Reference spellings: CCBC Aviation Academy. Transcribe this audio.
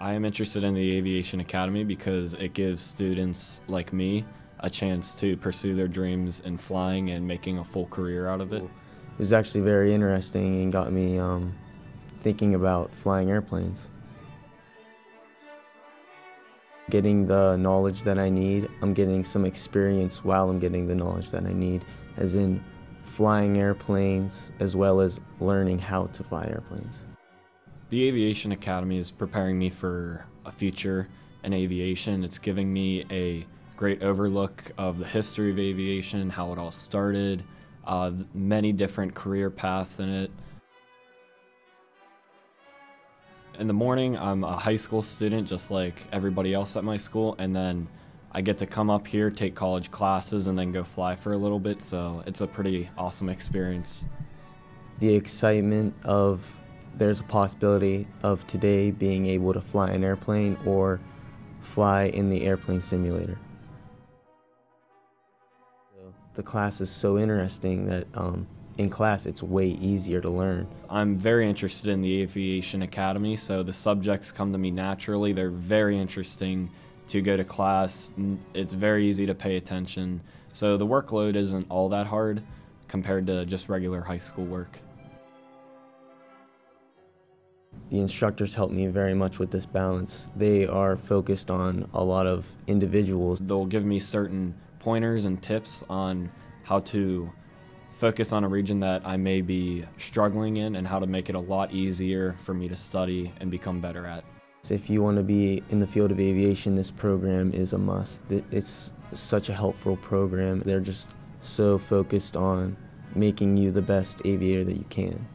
I am interested in the Aviation Academy because it gives students like me a chance to pursue their dreams in flying and making a full career out of it. It was actually very interesting and got me thinking about flying airplanes. Getting the knowledge that I need, I'm getting some experience while I'm getting the knowledge that I need, as in flying airplanes as well as learning how to fly airplanes. The Aviation Academy is preparing me for a future in aviation. It's giving me a great overlook of the history of aviation, how it all started, many different career paths in it. In the morning, I'm a high school student just like everybody else at my school, and then I get to come up here, take college classes, and then go fly for a little bit, so it's a pretty awesome experience. The excitement of there's a possibility of today being able to fly an airplane or fly in the airplane simulator. The class is so interesting that in class it's way easier to learn. I'm very interested in the Aviation Academy, so the subjects come to me naturally. They're very interesting to go to class. It's very easy to pay attention, so the workload isn't all that hard compared to just regular high school work. The instructors help me very much with this balance. They are focused on a lot of individuals. They'll give me certain pointers and tips on how to focus on a region that I may be struggling in and how to make it a lot easier for me to study and become better at. If you want to be in the field of aviation, this program is a must. It's such a helpful program. They're just so focused on making you the best aviator that you can.